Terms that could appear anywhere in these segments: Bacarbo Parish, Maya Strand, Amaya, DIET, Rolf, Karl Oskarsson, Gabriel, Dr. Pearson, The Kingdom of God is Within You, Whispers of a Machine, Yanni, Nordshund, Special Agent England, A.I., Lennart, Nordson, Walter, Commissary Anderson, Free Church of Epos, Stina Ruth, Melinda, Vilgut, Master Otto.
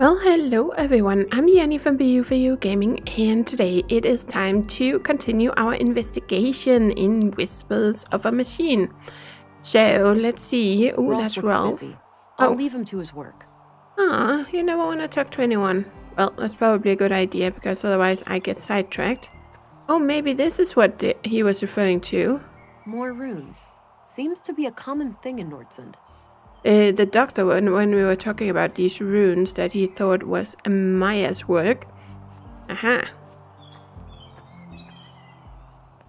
Well, hello everyone, I'm Yanni from BU4U Gaming, and today it is time to continue our investigation in Whispers of a Machine. So, let's see. Oh, that's Rolf. I'll leave him to his work. Ah, you never want to talk to anyone. Well, that's probably a good idea, because otherwise I get sidetracked. Oh, maybe this is what he was referring to. More runes. Seems to be a common thing in Nordshund. The doctor, when we were talking about these runes that he thought was Amaya's work. Aha.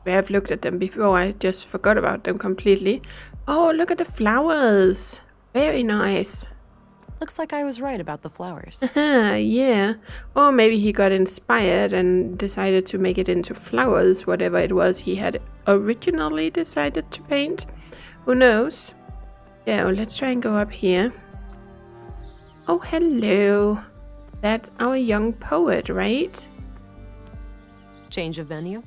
We have looked at them before, I just forgot about them completely. Oh, look at the flowers. Very nice. Looks like I was right about the flowers. Aha, yeah. Or maybe he got inspired and decided to make it into flowers, whatever it was he had originally decided to paint. Who knows? So let's try and go up here. Oh, hello. That's our young poet, right? Change of venue?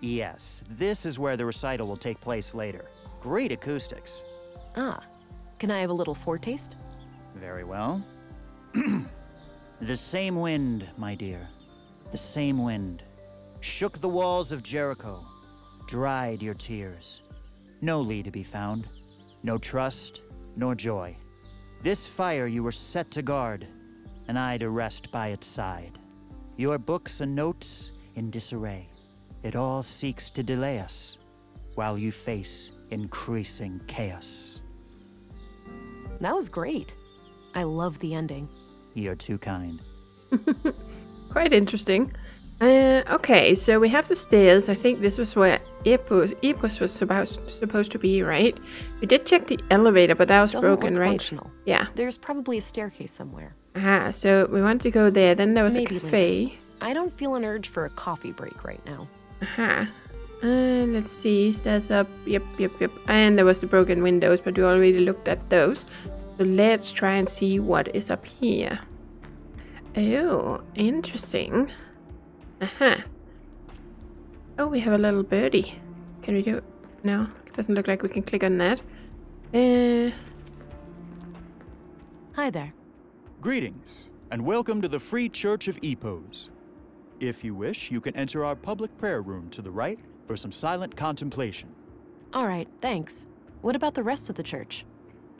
Yes, this is where the recital will take place later. Great acoustics. Ah, can I have a little foretaste? Very well. The same wind, my dear. The same wind. Shook the walls of Jericho. Dried your tears. No Lee to be found. No trust, nor joy. This fire you were set to guard, and I to rest by its side. Your books and notes in disarray. It all seeks to delay us, while you face increasing chaos. That was great. I love the ending. You're too kind. Quite interesting. Okay, so we have the stairs. I think this was where Epos was supposed to be, right? We did check the elevator, but that was broken, right? Functional. Yeah. There's probably a staircase somewhere. Aha, so we want to go there. Then there was maybe a cafe. Later. I don't feel an urge for a coffee break right now. Aha. Let's see. Stairs up. Yep. And there was the broken windows, but we already looked at those. So let's try and see what is up here. Oh, interesting. Aha. Oh, we have a little birdie. Can we do it? No, it doesn't look like we can click on that. Hi there. Greetings, and welcome to the Free Church of Epos. If you wish, you can enter our public prayer room to the right for some silent contemplation. All right, thanks. What about the rest of the church?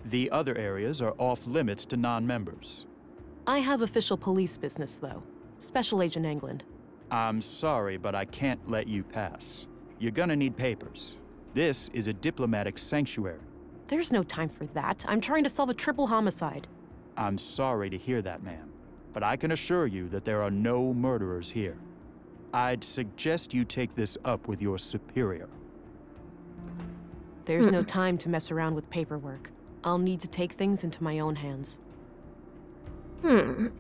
The other areas are off limits to non-members. I have official police business, though. Special Agent England. I'm sorry, but I can't let you pass. You're gonna need papers. This is a diplomatic sanctuary. There's no time for that. I'm trying to solve a triple homicide. I'm sorry to hear that, ma'am, but I can assure you that there are no murderers here. I'd suggest you take this up with your superior. There's no time to mess around with paperwork. I'll need to take things into my own hands.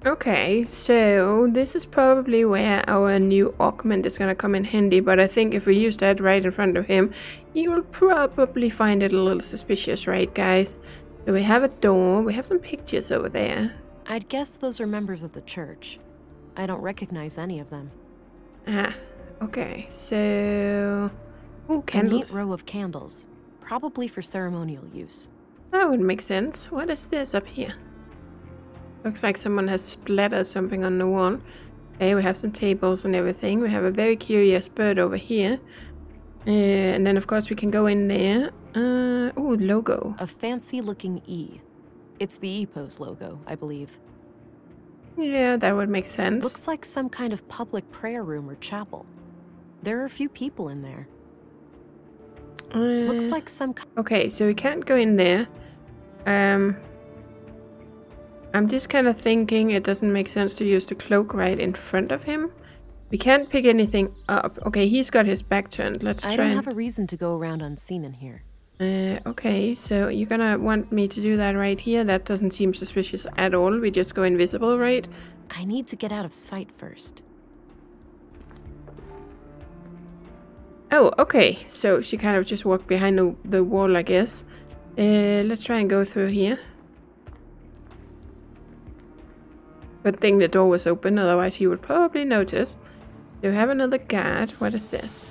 Okay, so this is probably where our new augment is going to come in handy, but I think if we use that right in front of him, he will probably find it a little suspicious, right guys? So we have a door, we have some pictures over there. I'd guess those are members of the church. I don't recognize any of them. Ah, okay, so... Ooh, candles. A neat row of candles, probably for ceremonial use. That would make sense. What is this up here? Looks like someone has splattered something on the wall. Okay, we have some tables and everything. We have a very curious bird over here. And then, of course, we can go in there. Ooh, logo. A fancy-looking E. It's the Epos logo, I believe. Yeah, that would make sense. Looks like some kind of public prayer room or chapel. There are a few people in there. Looks like some... Okay, so we can't go in there. I'm just kind of thinking it doesn't make sense to use the cloak right in front of him. We can't pick anything up. Okay, he's got his back turned. Let's try. I don't have a reason to go around unseen in here. Okay, so you're gonna want me to do that right here. That doesn't seem suspicious at all. We just go invisible, right? I need to get out of sight first. Oh, okay. So she kind of just walked behind the wall, I guess. Let's try and go through here. Good thing the door was open, otherwise he would probably notice. Do we have another guard? What is this?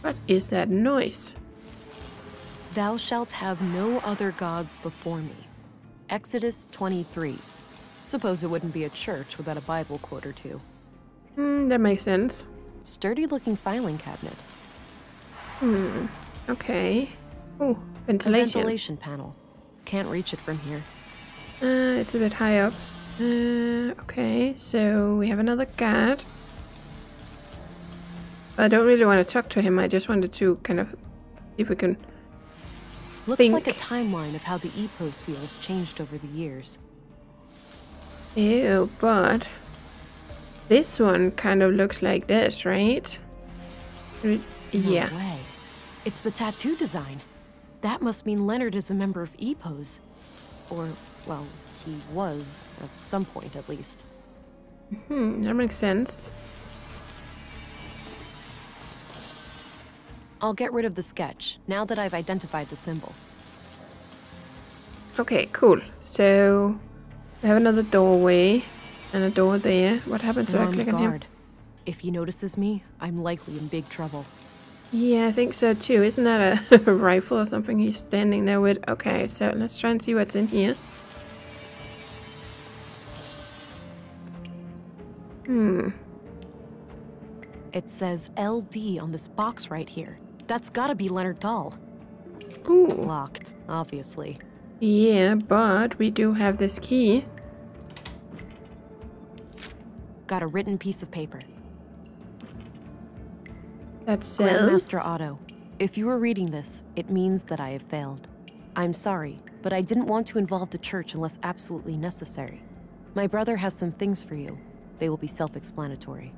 What is that noise? Thou shalt have no other gods before me. Exodus 23. Suppose it wouldn't be a church without a Bible quote or two. That makes sense. Sturdy-looking filing cabinet. Okay. Oh, ventilation. A ventilation panel. Can't reach it from here. It's a bit high up. Okay, so we have another guard. I don't really want to talk to him, I just wanted to kind of see if we can Looks like a timeline of how the Epos seals changed over the years. Ew, but this one kind of looks like this, right? Yeah. No way. It's the tattoo design. That must mean Leonard is a member of Epos. Or, well, he was, at some point at least. That makes sense. I'll get rid of the sketch, now that I've identified the symbol. Okay, cool. So, we have another doorway, and a door there. What happened to that click on him? If he notices me, I'm likely in big trouble. Yeah, I think so too. Isn't that a rifle or something he's standing there with? Okay, so let's try and see what's in here. It says LD on this box right here. That's gotta be Leonard Dahl. Ooh. Locked, obviously. Yeah, but we do have this key. Got a written piece of paper. That says... Master Otto, if you are reading this, it means that I have failed. I'm sorry, but I didn't want to involve the church unless absolutely necessary. My brother has some things for you. They will be self-explanatory.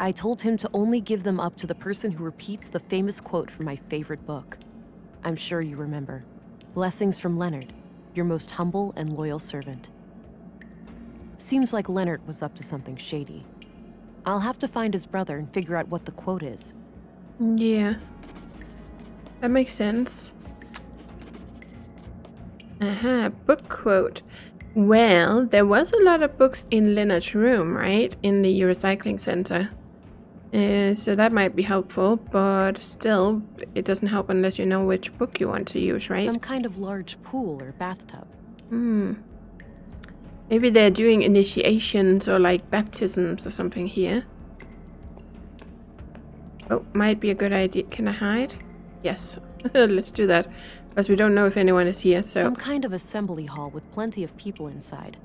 I told him to only give them up to the person who repeats the famous quote from my favorite book. I'm sure you remember. Blessings from Leonard, your most humble and loyal servant. Seems like Leonard was up to something shady. I'll have to find his brother and figure out what the quote is. Yeah. That makes sense. Aha, book quote. Well, there was a lot of books in Lennart's room, right? In the Recycling Center. So that might be helpful, but still, it doesn't help unless you know which book you want to use, right? Some kind of large pool or bathtub. Maybe they're doing initiations or like baptisms or something here. Oh, might be a good idea. Can I hide? Yes. Let's do that. Because we don't know if anyone is here, so... Some kind of assembly hall with plenty of people inside.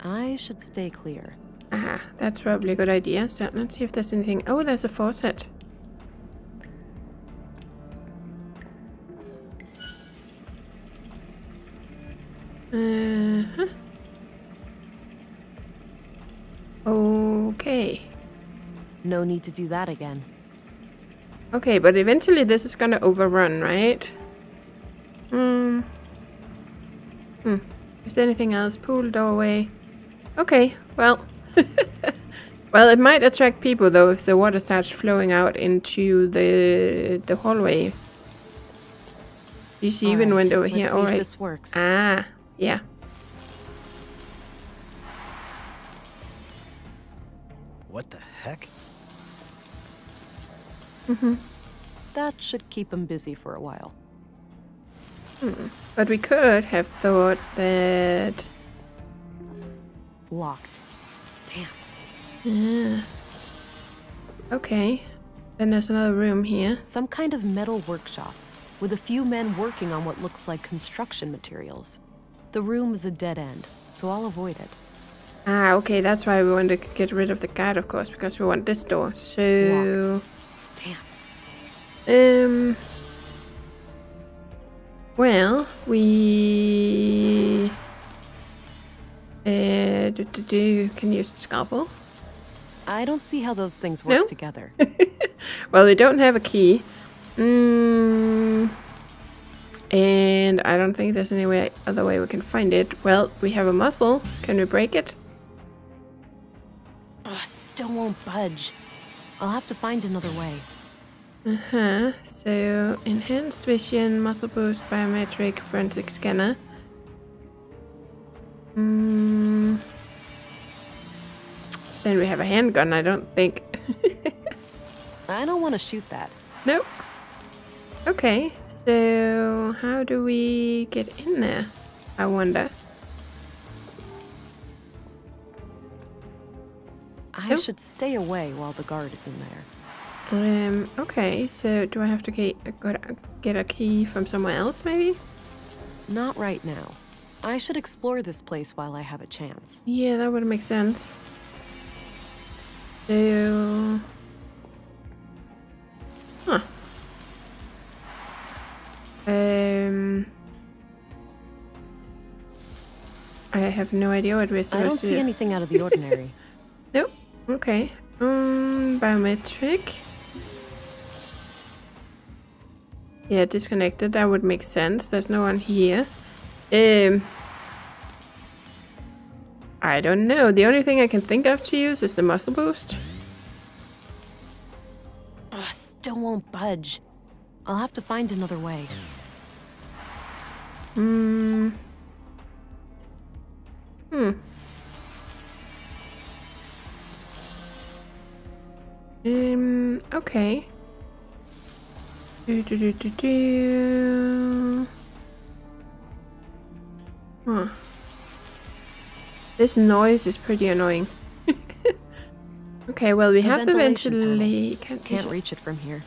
I should stay clear. Aha, that's probably a good idea. So let's see if there's anything... Oh, there's a faucet. Okay. No need to do that again. Okay, but eventually this is gonna overrun, right? Is there anything else? Pool, doorway. Okay, well. Well, it might attract people though if the water starts flowing out into the hallway. You see, even went over here. All right. This works. Ah, yeah. What the heck? That should keep them busy for a while. But we could have thought that... Locked. Damn. Yeah. Okay. Then there's another room here. Some kind of metal workshop, with a few men working on what looks like construction materials. The room is a dead end, so I'll avoid it. Ah, okay, that's why we want to get rid of the guard, of course, because we want this door, so... Locked. Damn. Well, we can use the scalpel. I don't see how those things work together. Well, we don't have a key, and I don't think there's any other way we can find it. Well, we have a muzzle. Can we break it? Oh, still won't budge. I'll have to find another way. So enhanced vision, muscle boost, biometric, forensic scanner. Then we have a handgun, I don't think. I don't want to shoot that. Nope. Okay, so how do we get in there? I wonder. I should stay away while the guard is in there. Okay, so do I have to get a key from somewhere else, maybe? Not right now. I should explore this place while I have a chance. Yeah, that would make sense. So... Huh. I have no idea what we're supposed to do. I don't see anything out of the ordinary. Nope. Okay. Biometric. Yeah, disconnected. That would make sense. There's no one here. I don't know. The only thing I can think of to use is the muscle boost. Oh, still won't budge. I'll have to find another way. Okay. Huh. This noise is pretty annoying. Okay, well, we have the ventilation. Can't reach it from here.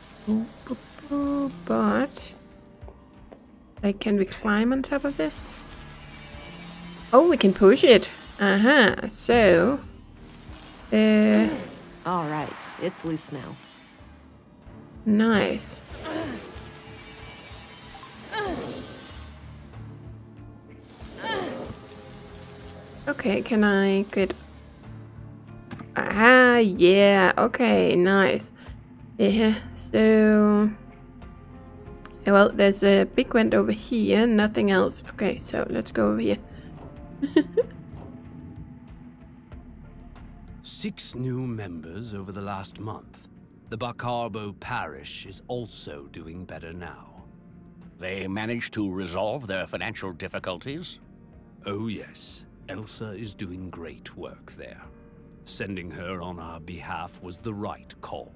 But... like, can we climb on top of this? Oh, we can push it. Uh-huh. So... Alright, it's loose now. Nice. Okay, can I get... Aha, yeah, okay, nice. Yeah, so... Well, there's a big vent over here, nothing else. Okay, so let's go over here. 6 new members over the last month. The Bacarbo Parish is also doing better now. They managed to resolve their financial difficulties? Oh yes, Elsa is doing great work there. Sending her on our behalf was the right call.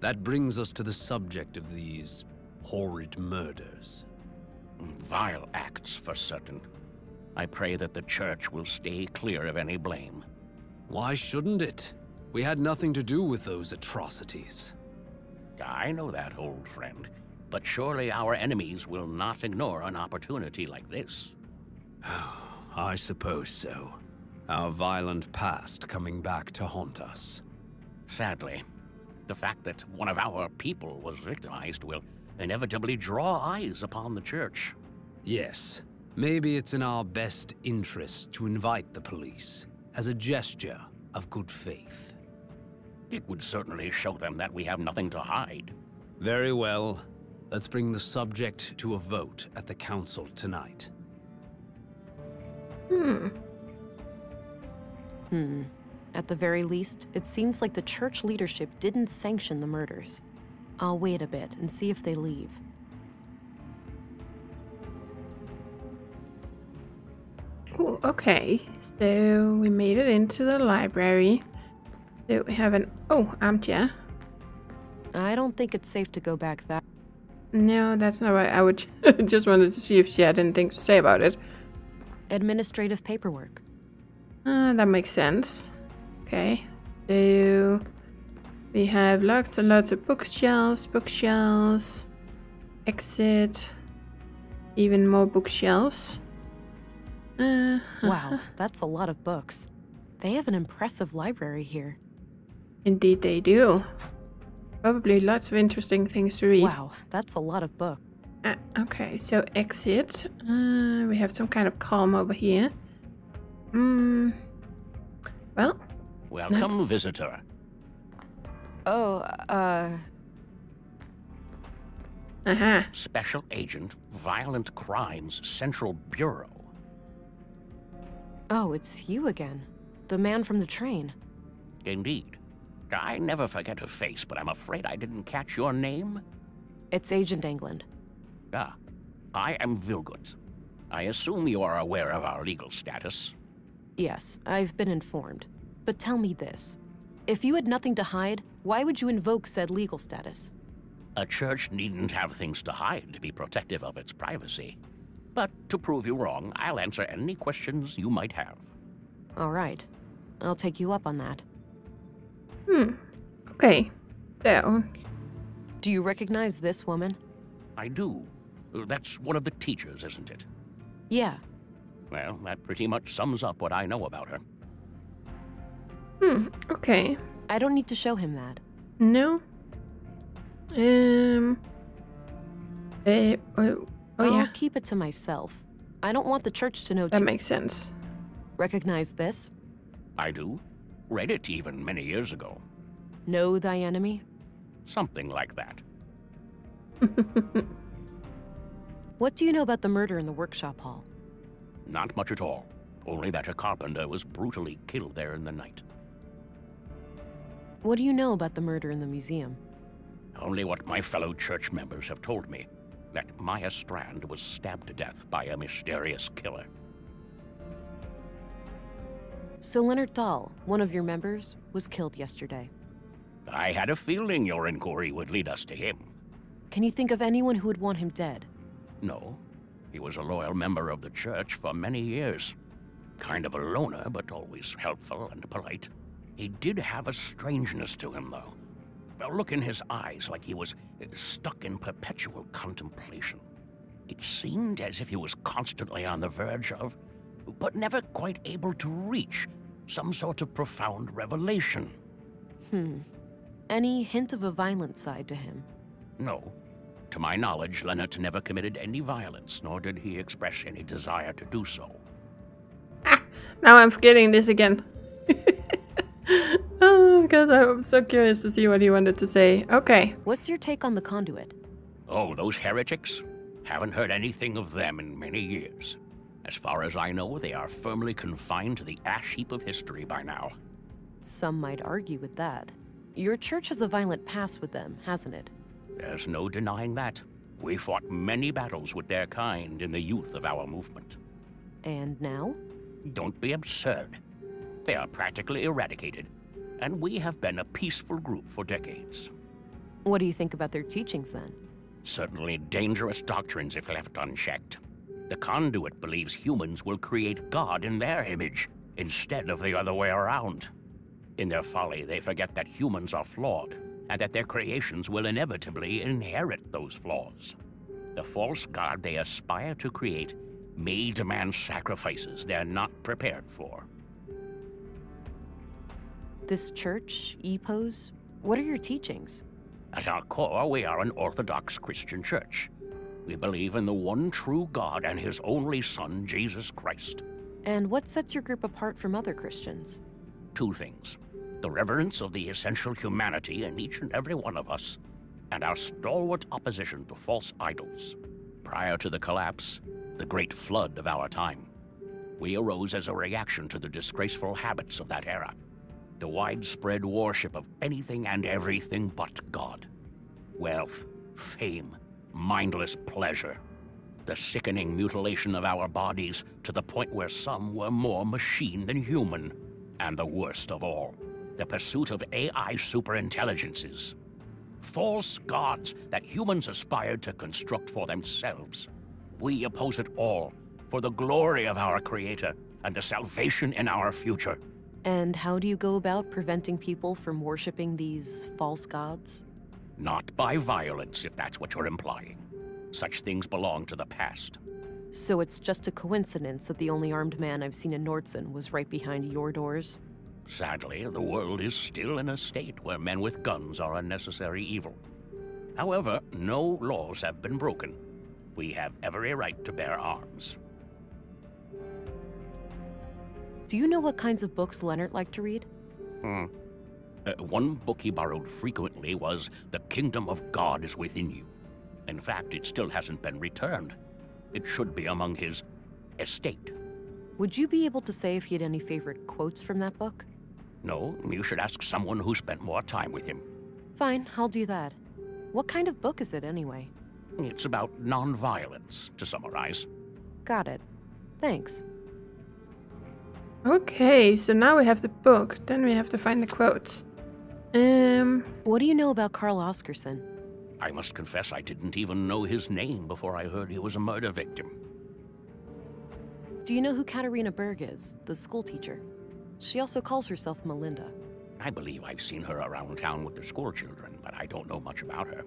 That brings us to the subject of these horrid murders. Vile acts for certain. I pray that the church will stay clear of any blame. Why shouldn't it? We had nothing to do with those atrocities. I know that, old friend, but surely our enemies will not ignore an opportunity like this. I suppose so. Our violent past coming back to haunt us. Sadly, the fact that one of our people was victimized will inevitably draw eyes upon the church. Yes, maybe it's in our best interest to invite the police. As a gesture of good faith. It would certainly show them that we have nothing to hide. Very well. Let's bring the subject to a vote at the council tonight. At the very least, it seems like the church leadership didn't sanction the murders. I'll wait a bit and see if they leave. Ooh, okay, so we made it into the library. So we have an armchair. I don't think it's safe to go back that. No, that's not right. I would just wanted to see if she had anything to say about it. Administrative paperwork. That makes sense. Okay, so we have lots and lots of bookshelves, exit, even more bookshelves. Wow, that's a lot of books. They have an impressive library here. Indeed they do. Probably lots of interesting things to read. Wow, that's a lot of books. Okay, so exit. We have some kind of column over here. Well, welcome, visitor. Special Agent, Violent Crimes Central Bureau. Oh, it's you again. The man from the train. Indeed. I never forget her face, but I'm afraid I didn't catch your name. It's Agent England. Ah, I am Vilgut. I assume you are aware of our legal status. Yes, I've been informed. But tell me this. If you had nothing to hide, why would you invoke said legal status? A church needn't have things to hide to be protective of its privacy. But to prove you wrong, I'll answer any questions you might have. All right. I'll take you up on that. Okay. There. Do you recognize this woman? I do. That's one of the teachers, isn't it? Yeah. Well, that pretty much sums up what I know about her. Okay. I don't need to show him that. No. I'll keep it to myself. I don't want the church to know. That makes sense. Recognize this? I do. Read it even many years ago. Know thy enemy? Something like that. What do you know about the murder in the workshop hall? Not much at all. Only that a carpenter was brutally killed there in the night. What do you know about the murder in the museum? Only what my fellow church members have told me. That Maya Strand was stabbed to death by a mysterious killer. So Leonard Dahl, one of your members, was killed yesterday. I had a feeling your inquiry would lead us to him. Can you think of anyone who would want him dead? No. He was a loyal member of the church for many years. Kind of a loner, but always helpful and polite. He did have a strangeness to him, though. A look in his eyes like he was stuck in perpetual contemplation. It seemed as if he was constantly on the verge of, but never quite able to reach, some sort of profound revelation. Any hint of a violent side to him? No. To my knowledge, Lennart never committed any violence, nor did he express any desire to do so. Ah, now I'm forgetting this again. Because I'm so curious to see what he wanted to say. Okay. What's your take on the conduit? Oh, those heretics? Haven't heard anything of them in many years. As far as I know, they are firmly confined to the ash heap of history by now. Some might argue with that. Your church has a violent past with them, hasn't it? There's no denying that. We fought many battles with their kind in the youth of our movement. And now? Don't be absurd. They are practically eradicated, and we have been a peaceful group for decades. What do you think about their teachings, then? Certainly dangerous doctrines if left unchecked. The Conduit believes humans will create God in their image, instead of the other way around. In their folly, they forget that humans are flawed, and that their creations will inevitably inherit those flaws. The false God they aspire to create may demand sacrifices they're not prepared for. This church, Epos, what are your teachings? At our core, we are an Orthodox Christian church. We believe in the one true God and his only son, Jesus Christ. And what sets your group apart from other Christians? Two things. The reverence of the essential humanity in each and every one of us, and our stalwart opposition to false idols. Prior to the collapse, the great flood of our time, we arose as a reaction to the disgraceful habits of that era. The widespread worship of anything and everything but God. Wealth, fame, mindless pleasure. The sickening mutilation of our bodies to the point where some were more machine than human. And the worst of all, the pursuit of A.I. superintelligences. False gods that humans aspired to construct for themselves. We oppose it all for the glory of our Creator and the salvation in our future. And how do you go about preventing people from worshipping these false gods? Not by violence, if that's what you're implying. Such things belong to the past. So it's just a coincidence that the only armed man I've seen in Nordson was right behind your doors? Sadly, the world is still in a state where men with guns are a necessary evil. However, no laws have been broken. We have every right to bear arms. Do you know what kinds of books Lennart liked to read? One book he borrowed frequently was The Kingdom of God is Within You. In fact, it still hasn't been returned. It should be among his estate. Would you be able to say if he had any favorite quotes from that book? No, you should ask someone who spent more time with him. Fine, I'll do that. What kind of book is it, anyway? It's about nonviolence, to summarize. Got it. Thanks. Okay, so now we have the book, then we have to find the quotes. What do you know about Karl Oskarsson? I must confess I didn't even know his name before I heard he was a murder victim. Do you know who Katarina Berg is, the school teacher? She also calls herself Melinda. I believe I've seen her around town with the school children, but I don't know much about her.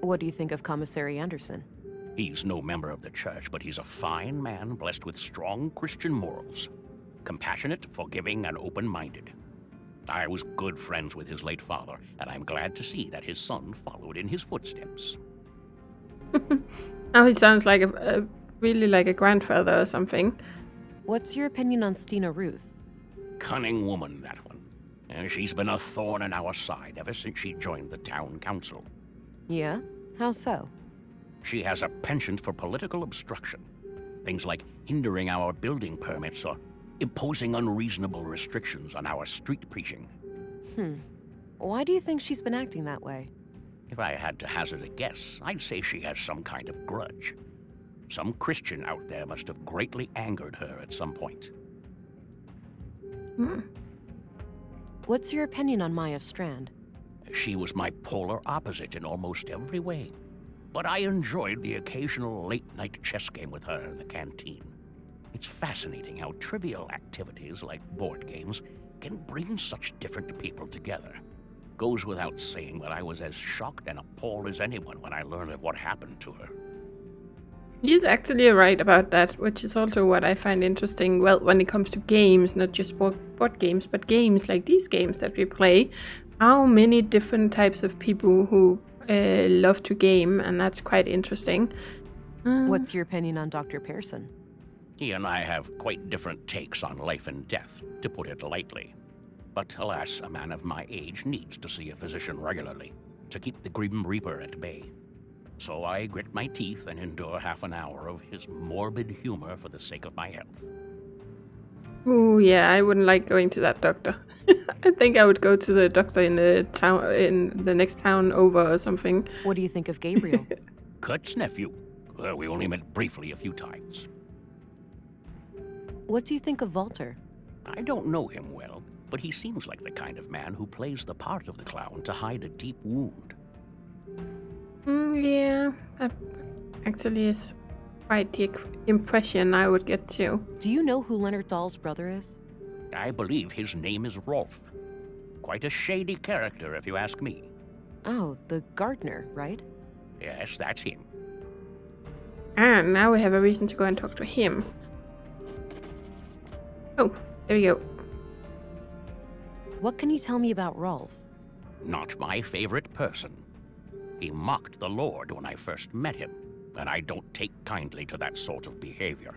What do you think of Commissary Anderson? He's no member of the church, but he's a fine man blessed with strong Christian morals. Compassionate, forgiving, and open-minded. I was good friends with his late father, and I'm glad to see that his son followed in his footsteps. Now he sounds like a grandfather or something. What's your opinion on Stina Ruth? Cunning woman, that one. She's been a thorn in our side ever since she joined the town council. Yeah? How so? She has a penchant for political obstruction. Things like hindering our building permits or imposing unreasonable restrictions on our street preaching. Why do you think she's been acting that way? If I had to hazard a guess, I'd say she has some kind of grudge. Some Christian out there must have greatly angered her at some point. What's your opinion on Maya Strand? She was my polar opposite in almost every way. But I enjoyed the occasional late-night chess game with her in the canteen. It's fascinating how trivial activities like board games can bring such different people together. Goes without saying that I was as shocked and appalled as anyone when I learned of what happened to her. He's actually right about that, which is also what I find interesting. Well, when it comes to games, not just board games, but games like these games that we play, how many different types of people who love to game, and that's quite interesting. What's your opinion on Dr. Pearson? He and I have quite different takes on life and death, to put it lightly. But alas, a man of my age needs to see a physician regularly to keep the Grim Reaper at bay. So I grit my teeth and endure half an hour of his morbid humor for the sake of my health. Oh yeah, I wouldn't like going to that doctor. I think I would go to the doctor in the town, in the next town over or something. What do you think of Gabriel? Kurt's nephew. We only met briefly a few times. What do you think of Walter? I don't know him well, but he seems like the kind of man who plays the part of the clown to hide a deep wound. Yeah, that actually is quite the impression I would get too. Do you know who Leonard Dahl's brother is? I believe his name is Rolf. Quite a shady character, if you ask me. Oh, the gardener, right? Yes, that's him. And now we have a reason to go and talk to him. Oh, there we go. What can you tell me about Rolf? Not my favorite person. He mocked the Lord when I first met him, and I don't take kindly to that sort of behavior.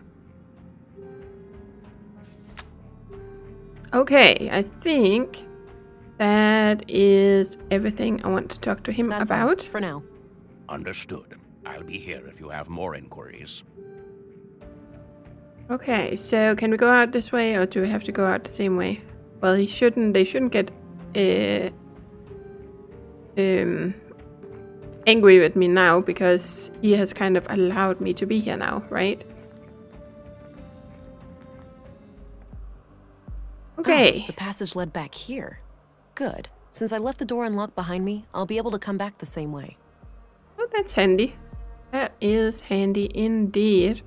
Okay, I think that is everything I want to talk to him about. For now. Understood. I'll be here if you have more inquiries. Okay, so can we go out this way, or do we have to go out the same way? Well, he shouldn't. They shouldn't get angry with me now, because he has kind of allowed me to be here now, right? Okay. Oh, the passage led back here. Good. Since I left the door unlocked behind me, I'll be able to come back the same way. Oh, that's handy. That is handy indeed.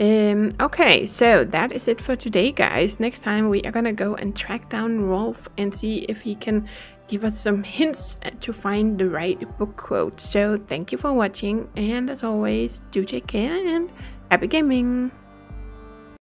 Okay, so that is it for today, guys. Next time we are gonna go and track down Rolf and see if he can give us some hints to find the right book quote. So thank you for watching, and as always, do take care and happy gaming.